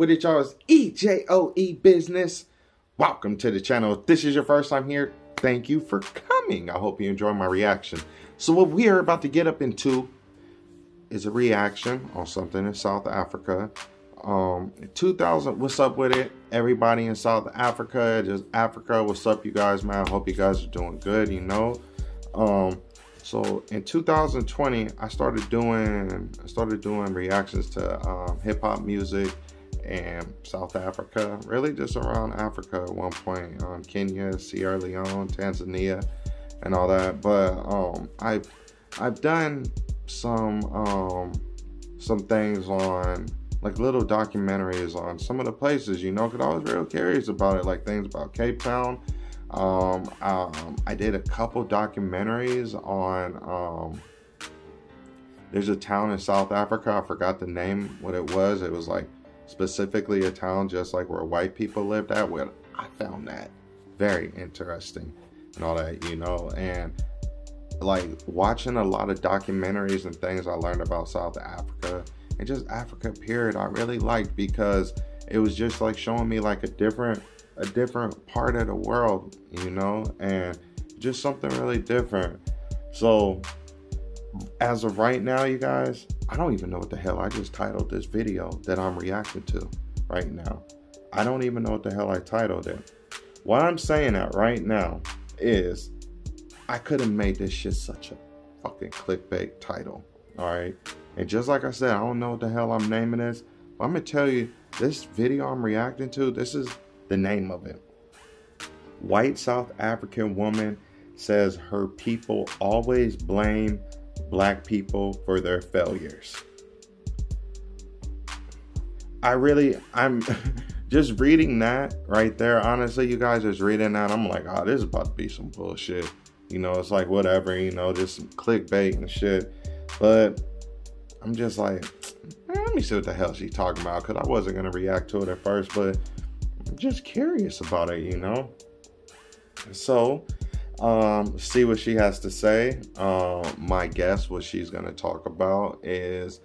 with it, y'all? It's EJOE Business. Welcome to the channel. If this is your first time here, thank you for coming. I hope you enjoy my reaction. So what we are about to get up into is a reaction on something in South Africa. 2000, what's up with it? Everybody in South Africa, just Africa, what's up you guys, man? I hope you guys are doing good, you know. So in 2020, I started doing reactions to hip hop music and South Africa, really just around Africa at one point, Kenya, Sierra Leone, Tanzania, and all that. But I've done some things on like little documentaries on some of the places, you know, because I was real curious about it, like things about Cape Town. I did a couple documentaries on, there's a town in South Africa, I forgot the name, what it was like specifically a town just like where white people lived at. Well, I found that very interesting and all that, you know, and like watching a lot of documentaries and things I learned about South Africa and just Africa period, I really liked, because it was just like showing me like a different part of the world, you know, and just something really different. So as of right now, you guys, I don't even know what the hell I just titled this video that I'm reacting to right now. I don't even know what the hell I titled it. What I'm saying at right now is I could have made this shit such a fucking clickbait title, all right? And just like I said, I don't know what the hell I'm naming this, but I'm gonna tell you, this video I'm reacting to, this is the name of it. White South African woman says her people always blame black people for their failures. I'm just reading that right there. Honestly, you guys, just reading that, I'm like, oh, this is about to be some bullshit. You know, it's like whatever, you know, just some clickbait and shit. But I'm just like, let me see what the hell she's talking about, because I wasn't gonna react to it at first, but I'm just curious about it, you know. So see what she has to say. My guess what she's going to talk about is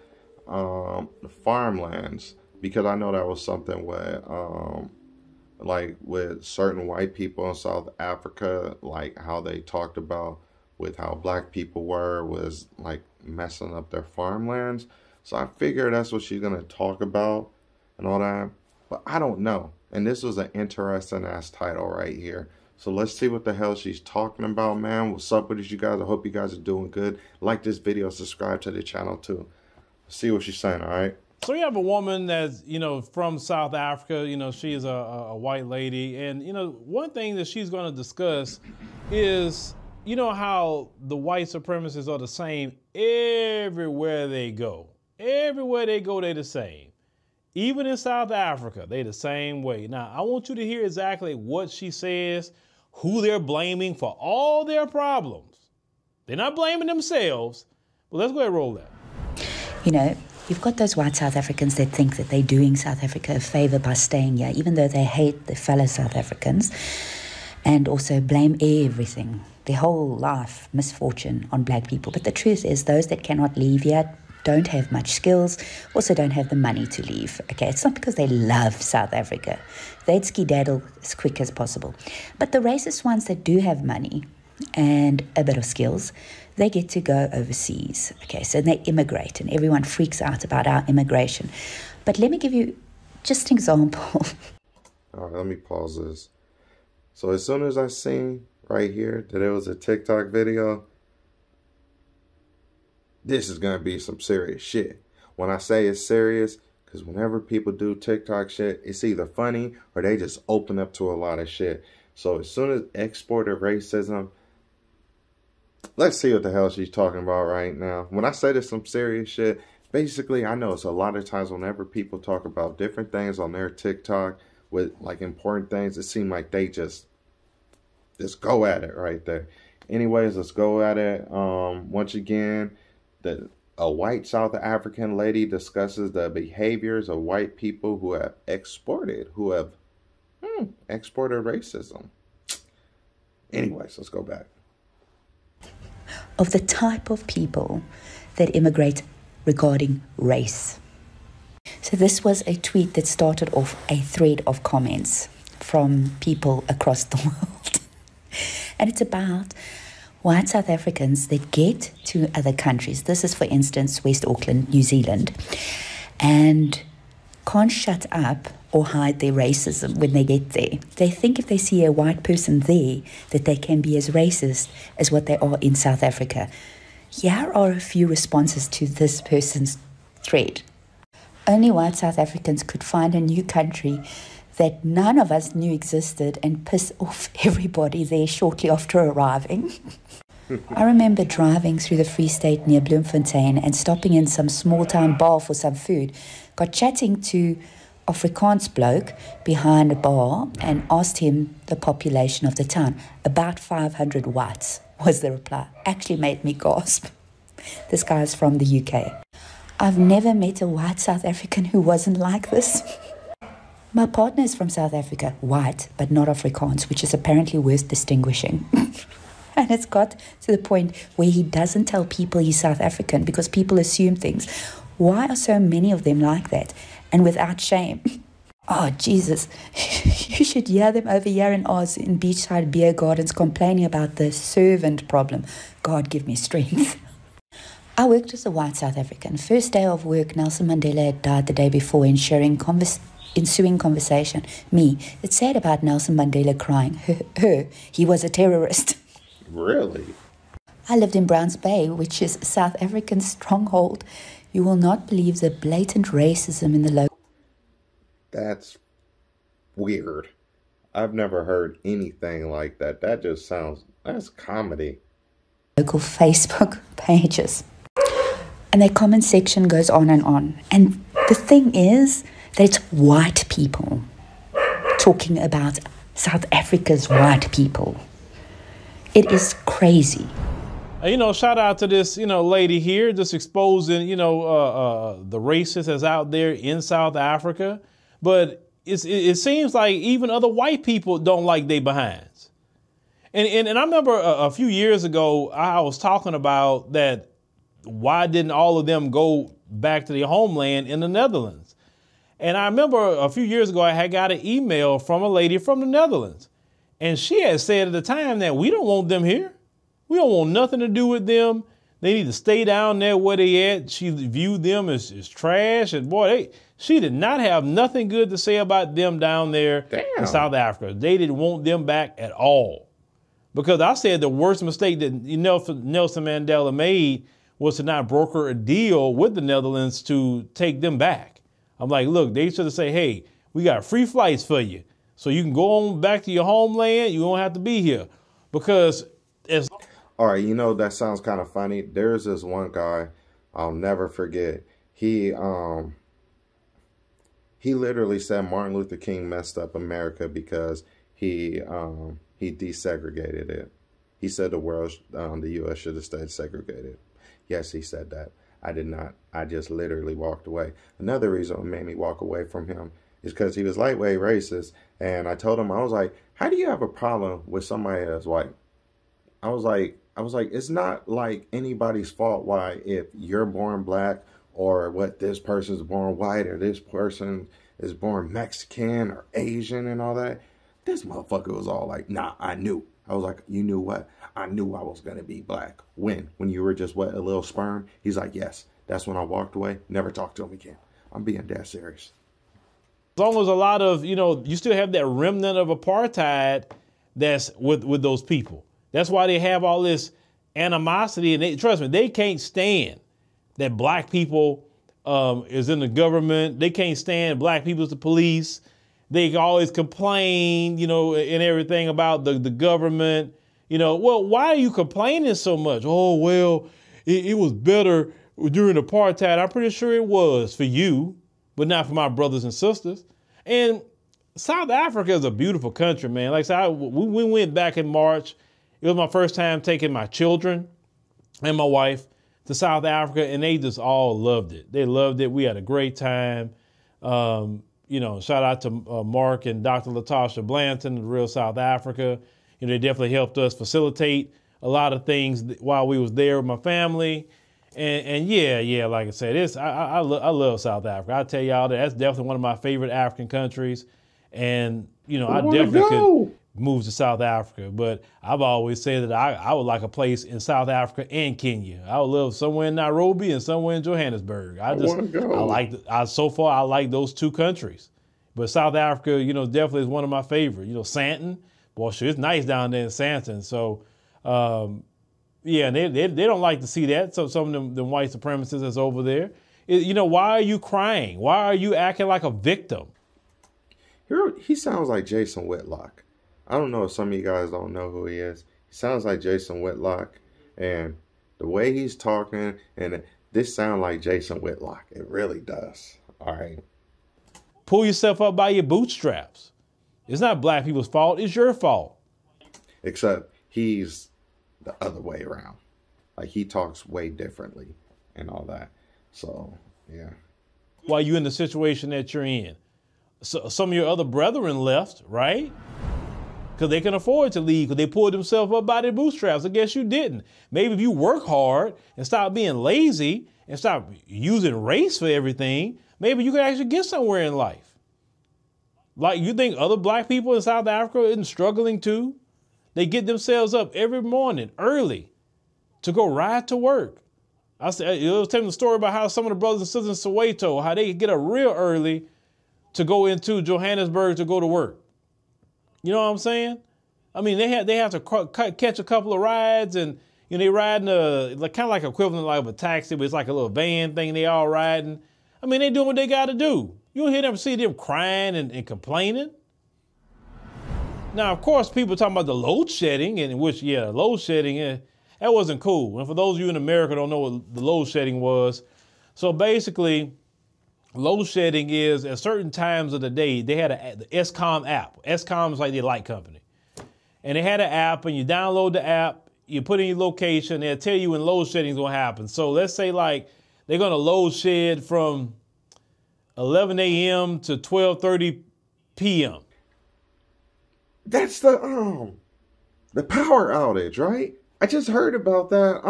the farmlands, because I know that was something where like with certain white people in South Africa, like how they talked about with how black people were was like messing up their farmlands. So I figure that's what she's going to talk about and all that, but I don't know. And this was an interesting ass title right here. So let's see what the hell she's talking about, man. What's up with it, you guys? I hope you guys are doing good. Like this video, subscribe to the channel too. See what she's saying, all right? So we have a woman that's, you know, from South Africa. You know, she is a white lady. And, you know, one thing that she's going to discuss is, you know, how the white supremacists are the same everywhere they go. Everywhere they go, they're the same. Even in South Africa, they the same way. Now, I want you to hear exactly what she says, who they're blaming for all their problems. They're not blaming themselves, but let's go ahead and roll that. You know, you've got those white South Africans that think that they're doing South Africa a favor by staying here, even though they hate their fellow South Africans, and also blame everything, their whole life, misfortune on black people. But the truth is, those that cannot leave yet don't have much skills, also don't have the money to leave. Okay, it's not because they love South Africa. They'd skedaddle as quick as possible. But the racist ones that do have money and a bit of skills, they get to go overseas. Okay, so they immigrate, and everyone freaks out about our immigration. But let me give you just an example. All right, let me pause this. So as soon as I seen right here that it was a TikTok video, this is going to be some serious shit. When I say it's serious, because whenever people do TikTok shit, it's either funny or they just open up to a lot of shit. So as soon as exported racism, let's see what the hell she's talking about right now. When I say there's some serious shit, basically I know it's a lot of times whenever people talk about different things on their TikTok with like important things, it seems like they just go at it right there. Anyways, let's go at it. Once again, a white South African lady discusses the behaviors of white people who have exported racism. Anyways, let's go back. Of the type of people that immigrate regarding race. So this was a tweet that started off a thread of comments from people across the world. And it's about white South Africans that get to other countries. This is, for instance, West Auckland, New Zealand, and can't shut up or hide their racism when they get there. They think if they see a white person there, that they can be as racist as what they are in South Africa. Here are a few responses to this person's thread. Only white South Africans could find a new country that none of us knew existed and piss off everybody there shortly after arriving. I remember driving through the Free State near Bloemfontein and stopping in some small-town bar for some food. Got chatting to Afrikaans bloke behind a bar and asked him the population of the town. About 500 whites was the reply. Actually made me gasp. This guy is from the UK. I've never met a white South African who wasn't like this. My partner is from South Africa, white, but not Afrikaans, which is apparently worth distinguishing. And it's got to the point where he doesn't tell people he's South African because people assume things. Why are so many of them like that? And without shame. Oh, Jesus. You should hear them over here in Oz in beachside beer gardens complaining about the servant problem. God, give me strength. I worked as a white South African. First day of work, Nelson Mandela had died the day before, ensuing conversation. Me, it said about Nelson Mandela crying. Her, he was a terrorist. Really? I lived in Browns Bay, which is South African's stronghold. You will not believe the blatant racism in the local. That's weird. I've never heard anything like that. That just sounds, that's comedy. Local Facebook pages. And their comment section goes on and on. And the thing is that it's white people talking about South Africa's white people. It is crazy. You know, shout out to this, you know, lady here just exposing, you know, the racists that's out there in South Africa. But it seems like even other white people don't like their behinds. And I remember a few years ago, I was talking about that. Why didn't all of them go back to their homeland in the Netherlands? And I remember a few years ago, I had got an email from a lady from the Netherlands. And she had said at the time that we don't want them here. We don't want nothing to do with them. They need to stay down there where they at. She viewed them as trash. And boy, she did not have nothing good to say about them down there in South Africa. They didn't want them back at all. Because I said the worst mistake that Nelson Mandela made was to not broker a deal with the Netherlands to take them back. I'm like, look, they should have said, hey, we got free flights for you. So you can go on back to your homeland. You don't have to be here. Because as... All right, you know, that sounds kind of funny. There's this one guy I'll never forget. He literally said Martin Luther King messed up America because he desegregated it. He said the world, the U.S. should have stayed segregated. Yes, he said that. I did not. I just literally walked away. Another reason what made me walk away from him is because he was lightweight racist. And I told him, I was like, how do you have a problem with somebody that's white? I was like, it's not like anybody's fault why if you're born black or what this person's born white or this person is born Mexican or Asian and all that. This motherfucker was all like, nah, I knew. I was like, you knew what? I knew I was going to be black. When? When you were just what, a little sperm? He's like, yes. That's when I walked away. Never talked to him again. I'm being dead serious. As long as a lot of, you know, you still have that remnant of apartheid that's with those people. That's why they have all this animosity. And they, trust me, they can't stand that black people is in the government. They can't stand black people as the police. They always complain, you know, and everything about the government. You know, well, why are you complaining so much? Oh, well, it was better during apartheid. I'm pretty sure it was for you, but not for my brothers and sisters. And South Africa is a beautiful country, man. Like so we went back in March. It was my first time taking my children and my wife to South Africa, and they just all loved it. They loved it. We had a great time. You know, shout out to Mark and Dr. LaTosha Blanton, Real South Africa. You know, they definitely helped us facilitate a lot of things while we was there with my family. And yeah, like I said, it's, I love South Africa. I tell y'all that's definitely one of my favorite African countries. And, you know, I definitely could move to South Africa. But I've always said that I would like a place in South Africa and Kenya. I would love somewhere in Nairobi and somewhere in Johannesburg. So far, I like those two countries. But South Africa, you know, definitely is one of my favorite. You know, Sandton, boy, sure, it's nice down there in Sandton. So, yeah, and they don't like to see that. So some of them, the white supremacists that's over there, you know, why are you crying? Why are you acting like a victim? He sounds like Jason Whitlock. I don't know if some of you guys don't know who he is. He sounds like Jason Whitlock, and the way he's talking, and this sounds like Jason Whitlock. It really does. All right. Pull yourself up by your bootstraps. It's not black people's fault. It's your fault. Except he's the other way around. Like, he talks way differently and all that. So, yeah. While you're in the situation that you're in. So, some of your other brethren left, right? Because they can afford to leave because they pulled themselves up by their bootstraps. I guess you didn't. Maybe if you work hard and stop being lazy and stop using race for everything, maybe you could actually get somewhere in life. Like, you think other black people in South Africa isn't struggling too? They get themselves up every morning early to go ride to work. I was telling the story about how some of the brothers and sisters in Soweto, how they get up real early to go into Johannesburg to go to work. You know what I'm saying? I mean, they have to catch a couple of rides, and you know, they riding like kind of like equivalent like of a taxi, but it's like a little van thing. They all riding. I mean, they doing what they got to do. You don't hear them see them crying and complaining. Now, of course, people talking about the load shedding, and which, yeah, load shedding, that wasn't cool. And for those of you in America who don't know what the load shedding was, so basically, load shedding is at certain times of the day, they had the Scom app. Scom is like the light company. And they had an app, and you download the app, you put in your location, they'll tell you when load shedding is going to happen. So let's say, like, they're going to load shed from 11 a.m. to 12:30 p.m. That's the power outage, right? I just heard about that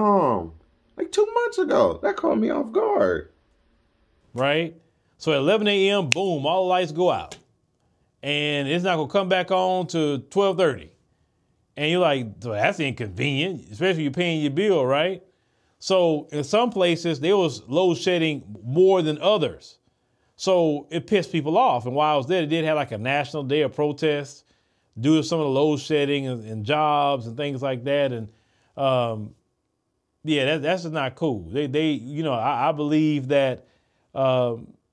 like 2 months ago. That caught me off guard. Right? So at 11 a.m., boom, all the lights go out. And it's not going to come back on to 12:30. And you're like, well, that's inconvenient, especially you're paying your bill, right? So in some places, there was load shedding more than others. So it pissed people off. And while I was there, they did have like a national day of protest due to some of the load shedding and jobs and things like that. And yeah, that's just not cool. They you know, I believe that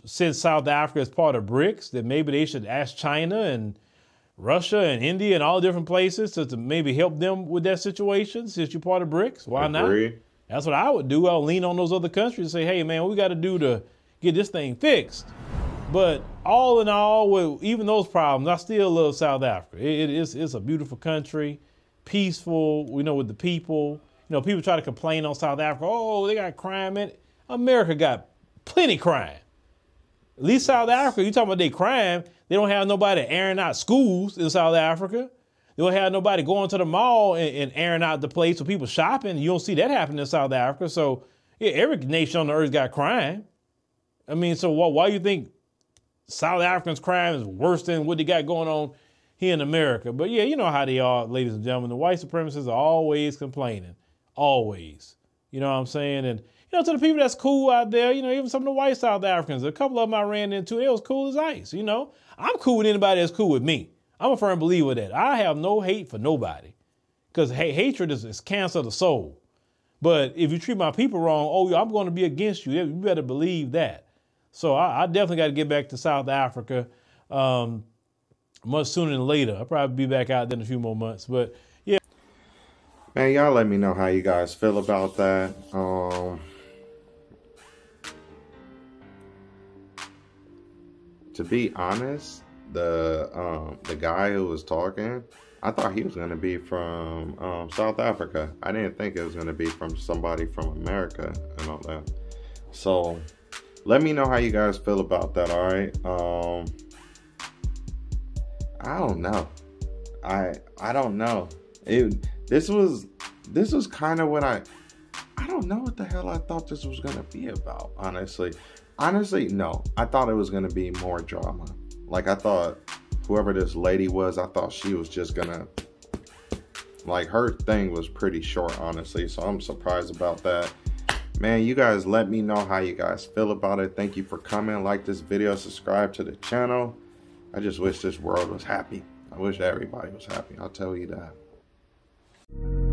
since South Africa is part of BRICS, that maybe they should ask China and Russia and India and all different places to maybe help them with that situation since you're part of BRICS. Why not? That's what I would do. I'll lean on those other countries and say, hey, man, what we got to do to get this thing fixed. But all in all, with even those problems, I still love South Africa. It's a beautiful country, peaceful, you know, with the people. You know, people try to complain on South Africa. Oh, they got crime in it. America got plenty crime. At least South Africa, you talking about they crime, they don't have nobody airing out schools in South Africa. They don't have nobody going to the mall and airing out the place for people shopping. You don't see that happening in South Africa. So yeah, every nation on the earth got crime. I mean, so why you think South Africans' crime is worse than what they got going on here in America? But yeah, you know how they are, ladies and gentlemen. The white supremacists are always complaining, always. You know what I'm saying? And you know, to the people that's cool out there, you know, even some of the white South Africans, a couple of them I ran into, they was cool as ice. You know, I'm cool with anybody that's cool with me. I'm a firm believer that I have no hate for nobody, because hatred is cancer of the soul. But if you treat my people wrong, oh, I'm going to be against you. You better believe that. So I definitely got to get back to South Africa much sooner than later. I'll probably be back out there in a few more months. But yeah. Man, y'all let me know how you guys feel about that. To be honest, the guy who was talking, I thought he was going to be from South Africa. I didn't think it was going to be from somebody from America and all that. So let me know how you guys feel about that, all right? I don't know. I don't know. This was kind of what I I don't know what the hell I thought this was going to be about, honestly. Honestly, no. I thought it was going to be more drama. Like, I thought whoever this lady was, I thought she was just going to... Like, her thing was pretty short, honestly. So, I'm surprised about that. Man, you guys let me know how you guys feel about it. Thank you for coming. Like this video. Subscribe to the channel. I just wish this world was happy. I wish everybody was happy. I'll tell you that.